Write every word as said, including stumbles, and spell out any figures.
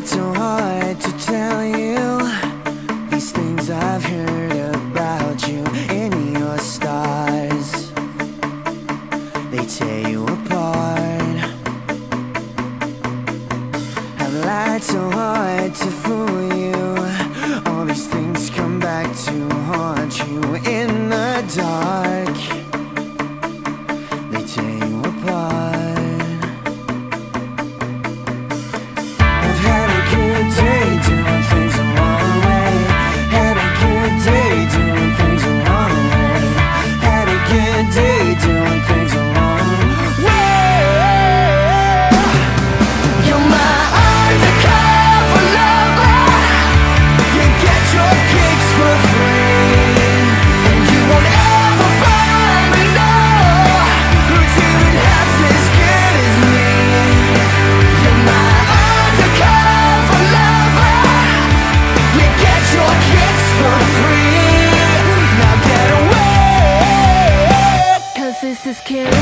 tried so hard to tell you these things I've heard about you and your stars. They tear you apart. I've lied so hard to fool you. All these things come back to haunt you in the dark. This is kid.